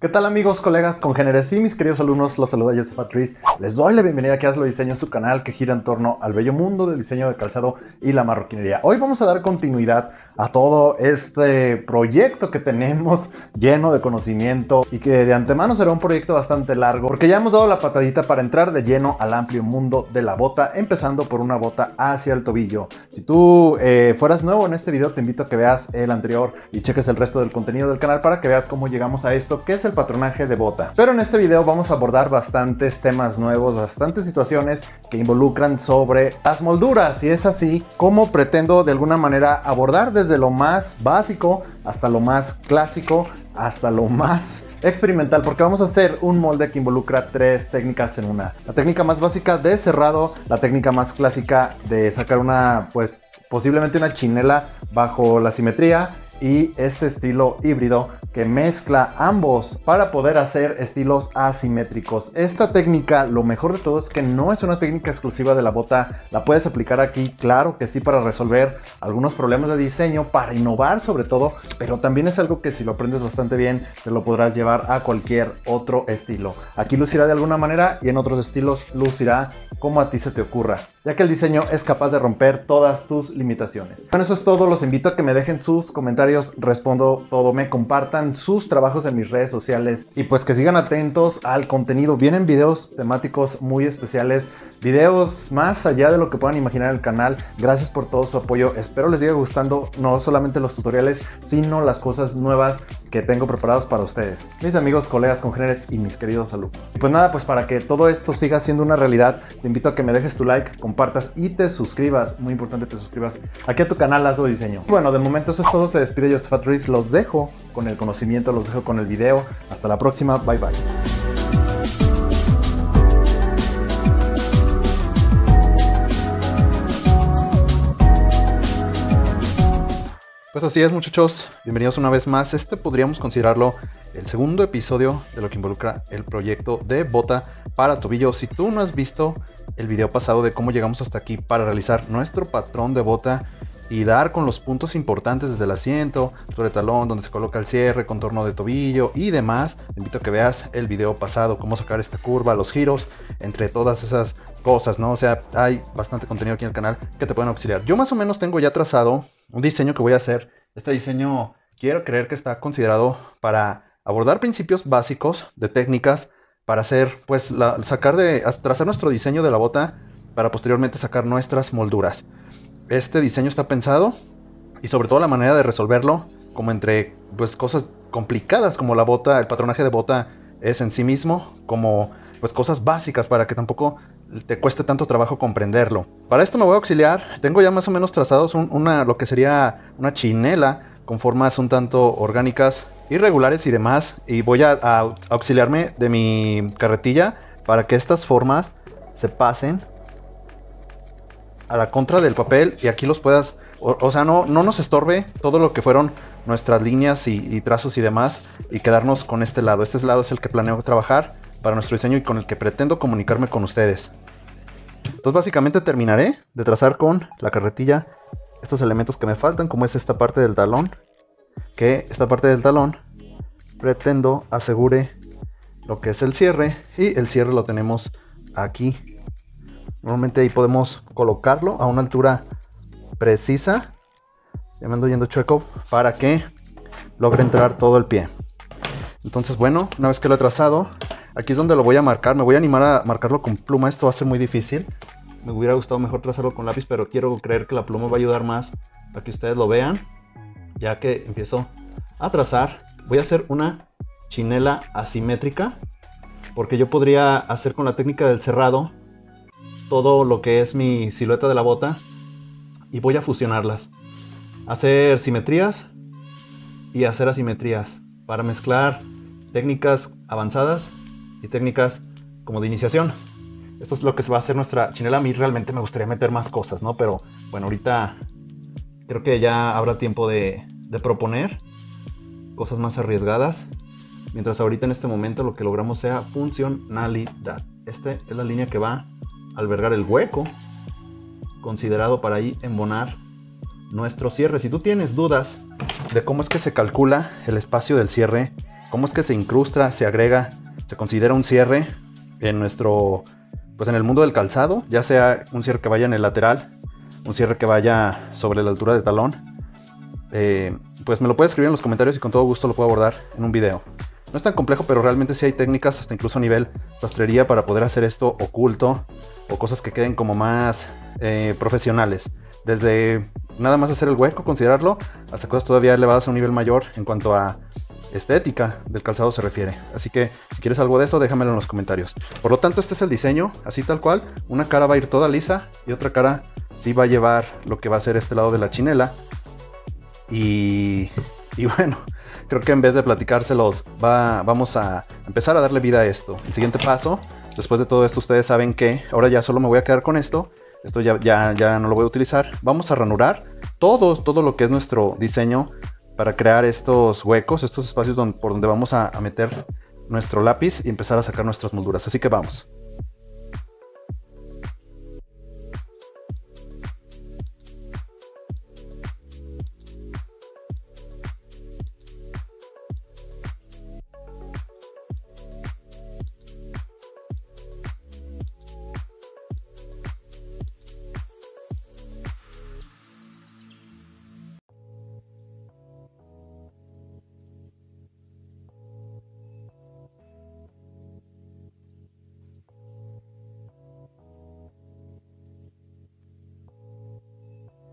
¿Qué tal amigos, colegas, congéneres y mis queridos alumnos? Los saluda Josafat Ruiz. Les doy la bienvenida aquí a Hazlo Diseño, su canal que gira en torno al bello mundo del diseño de calzado y la marroquinería. Hoy vamos a dar continuidad a todo este proyecto que tenemos lleno de conocimiento y que de antemano será un proyecto bastante largo porque ya hemos dado la patadita para entrar de lleno al amplio mundo de la bota, empezando por una bota hacia el tobillo. Si tú fueras nuevo en este video, te invito a que veas el anterior y cheques el resto del contenido del canal para que veas cómo llegamos a esto, que es el patronaje de bota. Pero en este video vamos a abordar bastantes temas nuevos, bastantes situaciones que involucran sobre las molduras, y es así como pretendo de alguna manera abordar desde lo más básico hasta lo más clásico, hasta lo más experimental, porque vamos a hacer un molde que involucra tres técnicas en una. La técnica más básica de cerrado, la técnica más clásica de sacar una, pues posiblemente una chinela bajo la simetría, y este estilo híbrido que mezcla ambos para poder hacer estilos asimétricos. Esta técnica, lo mejor de todo es que no es una técnica exclusiva de la bota. La puedes aplicar aquí, claro que sí, para resolver algunos problemas de diseño, para innovar sobre todo, pero también es algo que si lo aprendes bastante bien, te lo podrás llevar a cualquier otro estilo. Aquí lucirá de alguna manera y en otros estilos lucirá como a ti se te ocurra, ya que el diseño es capaz de romper todas tus limitaciones. Bueno, eso es todo. Los invito a que me dejen sus comentarios, respondo todo, me compartan sus trabajos en mis redes sociales y pues que sigan atentos al contenido. Vienen videos temáticos muy especiales, videos más allá de lo que puedan imaginar el canal. Gracias por todo su apoyo. Espero les siga gustando no solamente los tutoriales, sino las cosas nuevas que tengo preparados para ustedes, mis amigos, colegas, congéneres y mis queridos alumnos. Y pues nada, pues para que todo esto siga siendo una realidad, te invito a que me dejes tu like, compartas y te suscribas. Muy importante, te suscribas aquí a tu canal Hazlo Diseño. Bueno, de momento eso es todo. Se despide Josafat Ruiz. Los dejo con el conocimiento, los dejo con el video. Hasta la próxima. Bye, bye. Pues así es, muchachos, bienvenidos una vez más. Este podríamos considerarlo el segundo episodio de lo que involucra el proyecto de bota para tobillo. Si tú no has visto el video pasado de cómo llegamos hasta aquí para realizar nuestro patrón de bota y dar con los puntos importantes desde el asiento, sobre talón, donde se coloca el cierre, contorno de tobillo y demás, te invito a que veas el video pasado, cómo sacar esta curva, los giros, entre todas esas cosas, ¿no? O sea, hay bastante contenido aquí en el canal que te pueden auxiliar. Yo más o menos tengo ya trazado un diseño que voy a hacer. Este diseño quiero creer que está considerado para abordar principios básicos de técnicas para hacer, pues, trazar nuestro diseño de la bota para posteriormente sacar nuestras molduras. Este diseño está pensado y sobre todo la manera de resolverlo, como entre, pues, cosas complicadas como la bota, el patronaje de bota es en sí mismo, como, pues, cosas básicas para que tampoco te cueste tanto trabajo comprenderlo. Para esto me voy a auxiliar. Tengo ya más o menos trazados lo que sería una chinela con formas un tanto orgánicas, irregulares y demás. Y voy a auxiliarme de mi carretilla para que estas formas se pasen a la contra del papel y aquí los puedas, o sea, no nos estorbe todo lo que fueron nuestras líneas y trazos y demás, y quedarnos con este lado. Este lado es el que planeo trabajar para nuestro diseño y con el que pretendo comunicarme con ustedes. Entonces básicamente terminaré de trazar con la carretilla estos elementos que me faltan, como es esta parte del talón, que esta parte del talón pretendo asegure lo que es el cierre, y el cierre lo tenemos aquí. Normalmente ahí podemos colocarlo a una altura precisa. Ya me ando yendo chueco, para que logre entrar todo el pie. Entonces, bueno, una vez que lo he trazado, aquí es donde lo voy a marcar. Me voy a animar a marcarlo con pluma. Esto va a ser muy difícil. Me hubiera gustado mejor trazarlo con lápiz, pero quiero creer que la pluma va a ayudar más a que ustedes lo vean. Ya que empiezo a trazar, voy a hacer una chinela asimétrica, porque yo podría hacer con la técnica del cerrado todo lo que es mi silueta de la bota, y voy a fusionarlas, hacer simetrías y hacer asimetrías, para mezclar técnicas avanzadas y técnicas como de iniciación. Esto es lo que se va a hacer nuestra chinela. A mí realmente me gustaría meter más cosas, ¿no? Pero bueno, ahorita creo que ya habrá tiempo de proponer cosas más arriesgadas, mientras ahorita en este momento lo que logramos sea funcionalidad. Esta es la línea que va a albergar el hueco considerado para ahí embonar nuestro cierre. Si tú tienes dudas de cómo es que se calcula el espacio del cierre cómo es que se incrusta, se agrega, se considera un cierre en nuestro, pues en el mundo del calzado, ya sea un cierre que vaya en el lateral, un cierre que vaya sobre la altura del talón. Pues me lo puedes escribir en los comentarios y con todo gusto lo puedo abordar en un video. No es tan complejo, pero realmente sí hay técnicas, hasta incluso a nivel sastrería, para poder hacer esto oculto o cosas que queden como más profesionales. Desde nada más hacer el hueco, considerarlo, hasta cosas todavía elevadas a un nivel mayor en cuanto a estética del calzado se refiere. Así que si quieres algo de eso, déjamelo en los comentarios. Por lo tanto, este es el diseño, así tal cual. Una cara va a ir toda lisa y otra cara sí va a llevar lo que va a ser este lado de la chinela. Y bueno, creo que en vez de platicárselos, vamos a empezar a darle vida a esto. El siguiente paso, después de todo esto, ustedes saben que ahora ya solo me voy a quedar con esto. Esto ya no lo voy a utilizar. Vamos a ranurar todo lo que es nuestro diseño para crear estos huecos, estos espacios por donde vamos a meter nuestro lápiz y empezar a sacar nuestras molduras. Así que vamos.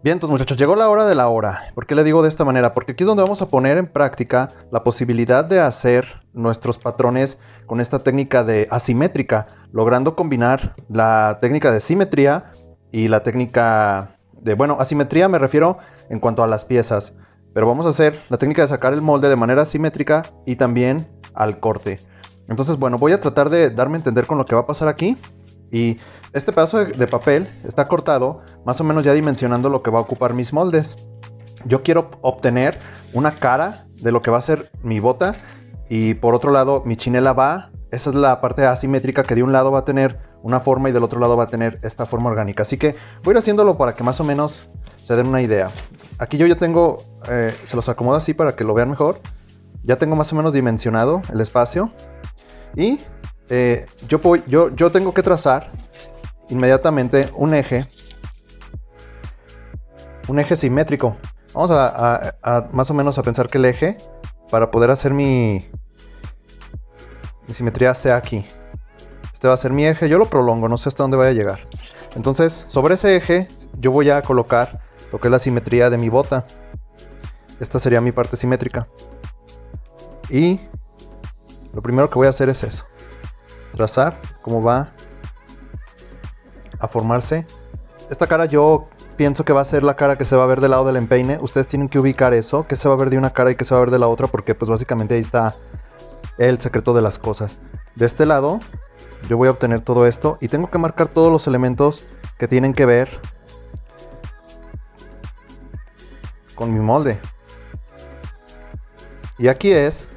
Bien, entonces muchachos, llegó la hora de la hora. ¿Por qué le digo de esta manera? Porque aquí es donde vamos a poner en práctica la posibilidad de hacer nuestros patrones con esta técnica de asimétrica, logrando combinar la técnica de simetría y la técnica de, bueno, asimetría me refiero en cuanto a las piezas, pero vamos a hacer la técnica de sacar el molde de manera asimétrica y también al corte. Entonces, bueno, voy a tratar de darme a entender con lo que va a pasar aquí. Y este pedazo de papel está cortado, más o menos ya dimensionando lo que va a ocupar mis moldes. Yo quiero obtener una cara de lo que va a ser mi bota y por otro lado mi chinela esa es la parte asimétrica, que de un lado va a tener una forma y del otro lado va a tener esta forma orgánica. Así que voy a ir haciéndolo para que más o menos se den una idea. Aquí yo ya tengo, se los acomodo así para que lo vean mejor. Ya tengo más o menos dimensionado el espacio y... yo tengo que trazar inmediatamente un eje simétrico. Vamos a más o menos a pensar que el eje para poder hacer mi simetría sea aquí. Este va a ser mi eje, yo lo prolongo, no sé hasta dónde vaya a llegar. Entonces sobre ese eje yo voy a colocar lo que es la simetría de mi bota. Esta sería mi parte simétrica y lo primero que voy a hacer es eso, trazar cómo va a formarse esta cara. Yo pienso que va a ser la cara que se va a ver del lado del empeine. Ustedes tienen que ubicar eso, que se va a ver de una cara y que se va a ver de la otra, porque pues básicamente ahí está el secreto de las cosas. De este lado yo voy a obtener todo esto y tengo que marcar todos los elementos que tienen que ver con mi molde, y aquí es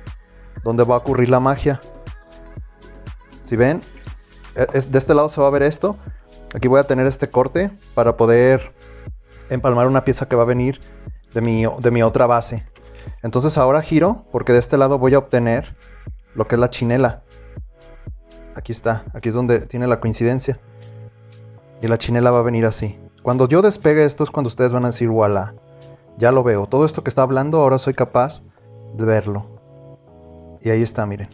donde va a ocurrir la magia. Si ven, de este lado se va a ver esto. Aquí voy a tener este corte para poder empalmar una pieza que va a venir de mi otra base. Entonces ahora giro, porque de este lado voy a obtener lo que es la chinela. Aquí está, aquí es donde tiene la coincidencia. Y la chinela va a venir así. Cuando yo despegue esto es cuando ustedes van a decir, voilà, ya lo veo. Todo esto que está hablando ahora soy capaz de verlo. Y ahí está, miren.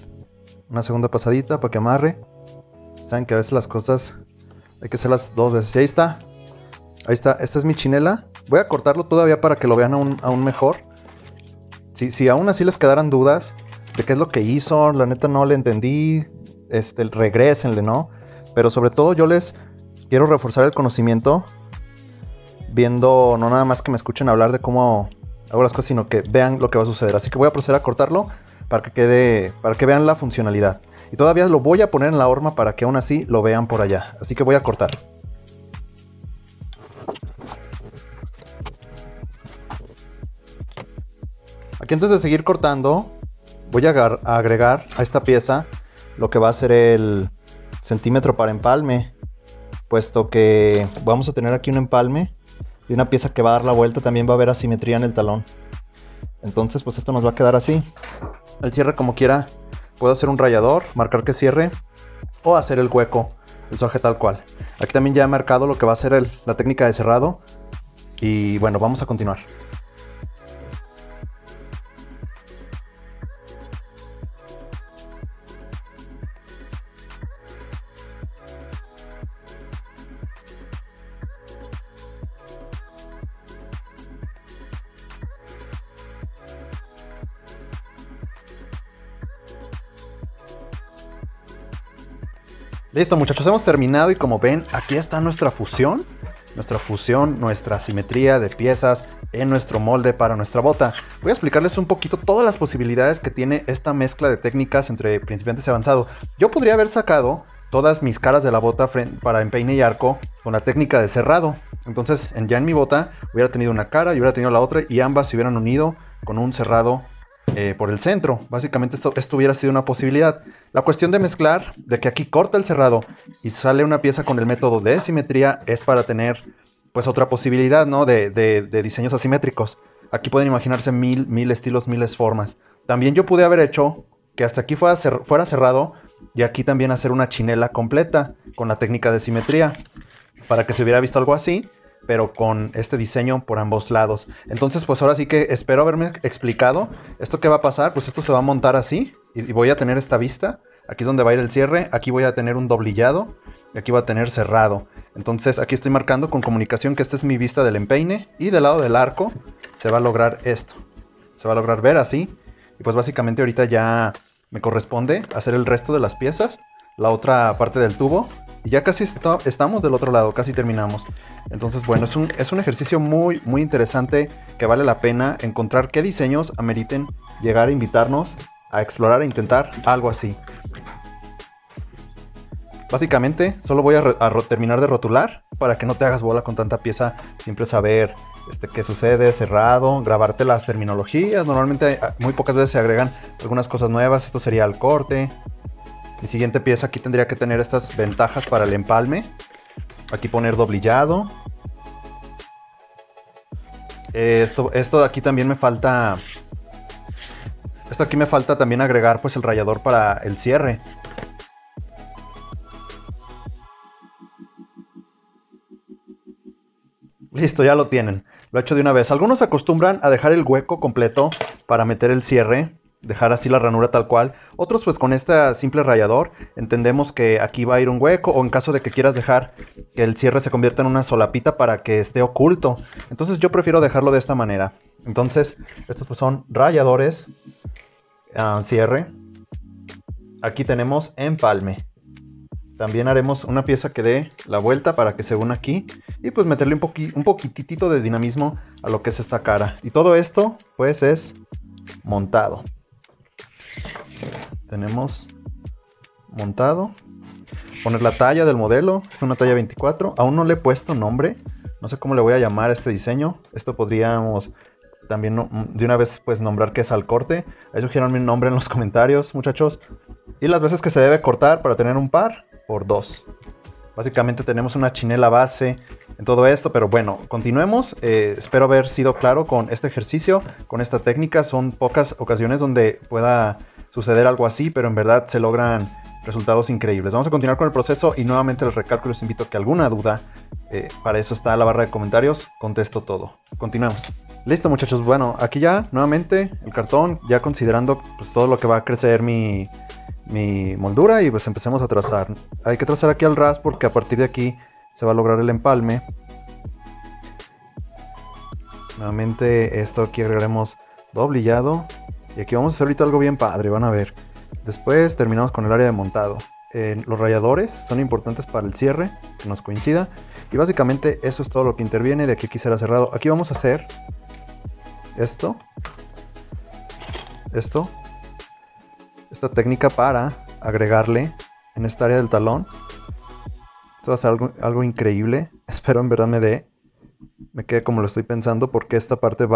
Una segunda pasadita para que amarre. Saben que a veces las cosas hay que hacerlas dos veces. Y ahí está. Ahí está. Esta es mi chinela. Voy a cortarlo todavía para que lo vean aún mejor. Si aún así les quedaran dudas de qué es lo que hizo, la neta no le entendí, regrésenle, ¿no? Pero sobre todo yo les quiero reforzar el conocimiento viendo, no nada más que me escuchen hablar de cómo hago las cosas, sino que vean lo que va a suceder. Así que voy a proceder a cortarlo para que vean la funcionalidad. Y todavía lo voy a poner en la horma para que aún así lo vean por allá. Así que voy a cortar. Aquí, antes de seguir cortando, voy a agregar a esta pieza lo que va a ser el centímetro para empalme, puesto que vamos a tener aquí un empalme y una pieza que va a dar la vuelta. También va a haber asimetría en el talón. Entonces pues esto nos va a quedar así. El cierre, como quiera, puedo hacer un rayador, marcar que cierre o hacer el hueco, el soje tal cual. Aquí también ya he marcado lo que va a ser la técnica de cerrado y bueno, vamos a continuar. Listo, muchachos, hemos terminado y como ven, aquí está nuestra fusión, nuestra simetría de piezas en nuestro molde para nuestra bota. Voy a explicarles un poquito todas las posibilidades que tiene esta mezcla de técnicas entre principiantes y avanzado. Yo podría haber sacado todas mis caras de la bota para empeine y arco con la técnica de cerrado. Entonces, ya en mi bota hubiera tenido una cara y hubiera tenido la otra y ambas se hubieran unido con un cerrado por el centro. Básicamente esto hubiera sido una posibilidad. La cuestión de mezclar, de que aquí corta el cerrado y sale una pieza con el método de simetría, es para tener pues otra posibilidad, ¿no? de diseños asimétricos. Aquí pueden imaginarse mil estilos, miles formas. También yo pude haber hecho que hasta aquí fuera cerrado y aquí también hacer una chinela completa con la técnica de simetría para que se hubiera visto algo así, pero con este diseño por ambos lados. Entonces, pues ahora sí que espero haberme explicado. ¿Esto qué va a pasar? Pues esto se va a montar así y voy a tener esta vista. Aquí es donde va a ir el cierre. Aquí voy a tener un doblillado y aquí va a tener cerrado. Entonces, aquí estoy marcando con comunicación que esta es mi vista del empeine y del lado del arco se va a lograr esto. Se va a lograr ver así y pues básicamente ahorita ya me corresponde hacer el resto de las piezas, la otra parte del tubo. Y ya casi estamos del otro lado, casi terminamos. Entonces, bueno, es un ejercicio muy, muy interesante que vale la pena encontrar qué diseños ameriten llegar a invitarnos a explorar e intentar algo así. Básicamente, solo voy a terminar de rotular para que no te hagas bola con tanta pieza. Siempre saber qué sucede, cerrado, grabarte las terminologías. Normalmente, muy pocas veces se agregan algunas cosas nuevas. Esto sería el corte. Mi siguiente pieza aquí tendría que tener estas ventajas para el empalme. Aquí poner doblillado. Esto de aquí también me falta... Esto aquí me falta también agregar pues el rallador para el cierre. Listo, ya lo tienen. Lo he hecho de una vez. Algunos acostumbran a dejar el hueco completo para meter el cierre. Dejar así la ranura tal cual. Otros pues con este simple rallador entendemos que aquí va a ir un hueco, o en caso de que quieras dejar que el cierre se convierta en una solapita para que esté oculto. Entonces yo prefiero dejarlo de esta manera. Entonces estos pues son ralladores, cierre. Aquí tenemos empalme. También haremos una pieza que dé la vuelta para que se una aquí. Y pues meterle un poquitito de dinamismo a lo que es esta cara. Y todo esto pues es montado. Tenemos montado. Poner la talla del modelo. Es una talla 24. Aún no le he puesto nombre. No sé cómo le voy a llamar a este diseño. Esto podríamos también de una vez pues nombrar que es al corte. Ahí sugieran mi nombre en los comentarios, muchachos. Y las veces que se debe cortar para tener un par por dos. Básicamente tenemos una chinela base en todo esto, pero bueno, continuemos. Espero haber sido claro con este ejercicio, con esta técnica. Son pocas ocasiones donde pueda suceder algo así, pero en verdad se logran resultados increíbles. Vamos a continuar con el proceso y nuevamente les recalco y les invito a que alguna duda, para eso está la barra de comentarios, contesto todo. Continuamos. Listo, muchachos, bueno, aquí ya nuevamente el cartón, ya considerando pues todo lo que va a crecer mi moldura y pues empecemos a trazar. Hay que trazar aquí al ras porque a partir de aquí se va a lograr el empalme. Nuevamente esto aquí agregaremos doblillado y aquí vamos a hacer ahorita algo bien padre, van a ver. Después terminamos con el área de montado. Los ralladores son importantes para el cierre, que nos coincida, y básicamente eso es todo lo que interviene. De aquí será cerrado. Aquí vamos a hacer esta técnica para agregarle en esta área del talón. Esto va a ser algo increíble. Espero en verdad me quede como lo estoy pensando, porque esta parte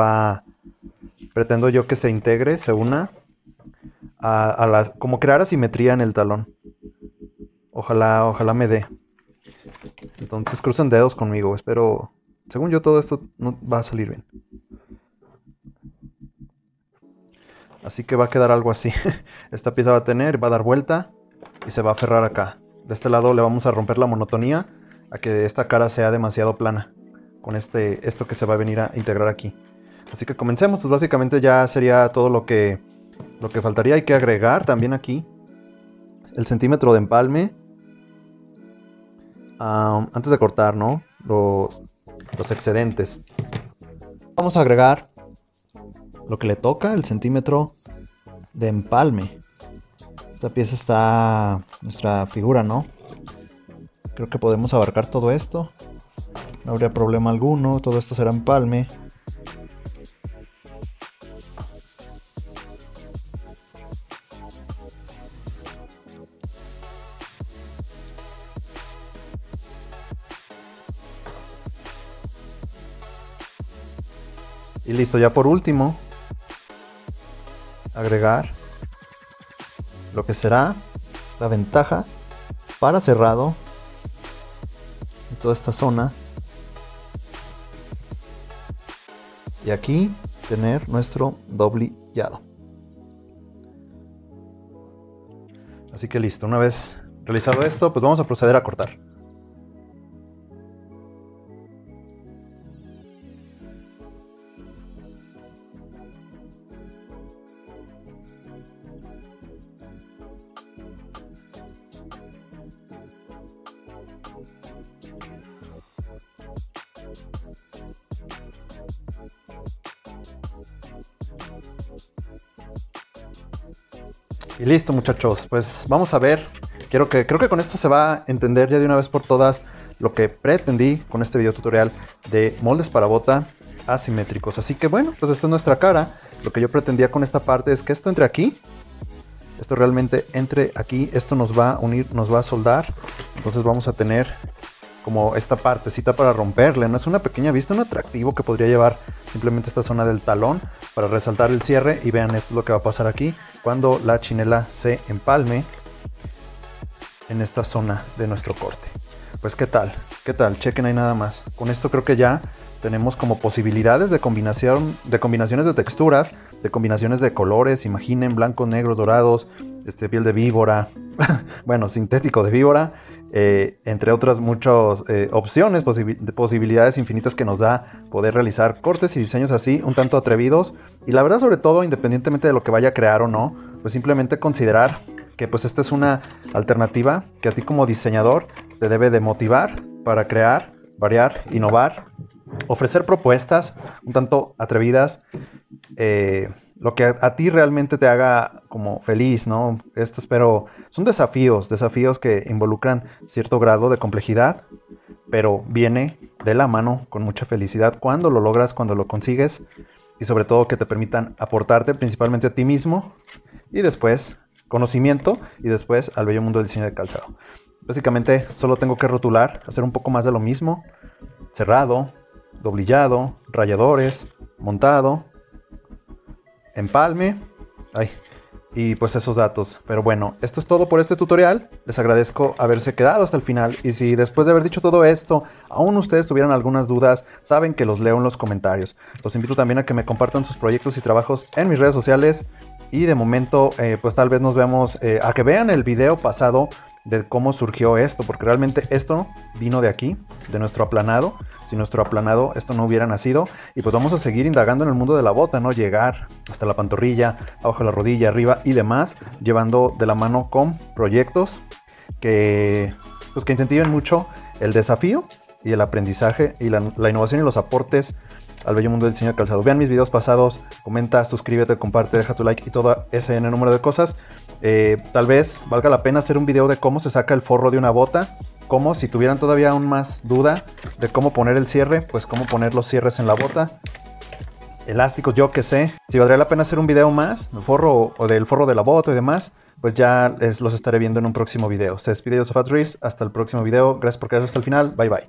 pretendo yo que se integre, se una como crear asimetría en el talón. Ojalá me dé. Entonces crucen dedos conmigo. Espero, según yo todo esto no va a salir bien. Así que va a quedar algo así. Esta pieza va a tener, va a dar vuelta y se va a aferrar acá. De este lado le vamos a romper la monotonía a que esta cara sea demasiado plana. Con esto que se va a venir a integrar aquí. Así que comencemos. Pues básicamente ya sería todo lo que faltaría. Hay que agregar también aquí el centímetro de empalme. Antes de cortar, ¿no? Los excedentes. Vamos a agregar lo que le toca, el centímetro de empalme. Esta pieza está nuestra figura, ¿no? Creo que podemos abarcar todo esto. No habría problema alguno. Todo esto será empalme. Y listo, ya por último, agregar lo que será la ventaja para cerrado en toda esta zona. Y aquí tener nuestro doblillado. Así que listo, una vez realizado esto, pues vamos a proceder a cortar. Y listo, muchachos, pues vamos a ver. Creo que con esto se va a entender ya de una vez por todas lo que pretendí con este video tutorial de moldes para bota asimétricos. Así que bueno, pues esta es nuestra cara. Lo que yo pretendía con esta parte es que esto entre aquí. Esto realmente entre aquí. Esto nos va a unir, nos va a soldar. Entonces vamos a tener como esta partecita para romperle, ¿no? Es una pequeña vista, un atractivo que podría llevar simplemente esta zona del talón para resaltar el cierre. Y vean, esto es lo que va a pasar aquí cuando la chinela se empalme en esta zona de nuestro corte. Pues qué tal, chequen ahí nada más. Con esto creo que ya tenemos como posibilidades de combinaciones de texturas, de combinaciones de colores. Imaginen blancos, negros, dorados, piel de víbora, bueno, sintético de víbora. Entre otras muchas opciones, posibilidades infinitas que nos da poder realizar cortes y diseños así, un tanto atrevidos. Y la verdad, sobre todo, independientemente de lo que vaya a crear o no, pues simplemente considerar que pues esta es una alternativa que a ti como diseñador te debe de motivar para crear, variar, innovar, ofrecer propuestas un tanto atrevidas, lo que a ti realmente te haga como feliz, ¿no? Esto espero. Son desafíos que involucran cierto grado de complejidad, pero viene de la mano con mucha felicidad cuando lo logras, cuando lo consigues, y sobre todo que te permitan aportarte principalmente a ti mismo, y después conocimiento, y después al bello mundo del diseño de calzado. Básicamente solo tengo que rotular, hacer un poco más de lo mismo, cerrado, doblillado, rayadores, montado, empalme, ay, y pues esos datos. Pero bueno, esto es todo por este tutorial. Les agradezco haberse quedado hasta el final. Y si después de haber dicho todo esto aún ustedes tuvieran algunas dudas, saben que los leo en los comentarios. Los invito también a que me compartan sus proyectos y trabajos en mis redes sociales. Y de momento pues tal vez nos vemos, a que vean el video pasado de cómo surgió esto, porque realmente esto vino de aquí, de nuestro aplanado. Si nuestro aplanado esto no hubiera nacido, y pues vamos a seguir indagando en el mundo de la bota, ¿no? Llegar hasta la pantorrilla, abajo de la rodilla, arriba y demás, llevando de la mano con proyectos que incentiven mucho el desafío y el aprendizaje y la innovación y los aportes al bello mundo del diseño de calzado. Vean mis videos pasados, comenta, suscríbete, comparte, deja tu like y todo ese N número de cosas. Tal vez valga la pena hacer un video de cómo se saca el forro de una bota, como si tuvieran todavía aún más duda de cómo poner el cierre, pues cómo poner los cierres en la bota, elásticos, yo que sé. Si valdría la pena hacer un video más, el forro o del forro de la bota y demás, pues ya los estaré viendo en un próximo video. Se despide Josafat Ruiz, hasta el próximo video, gracias por quedarse hasta el final, bye bye.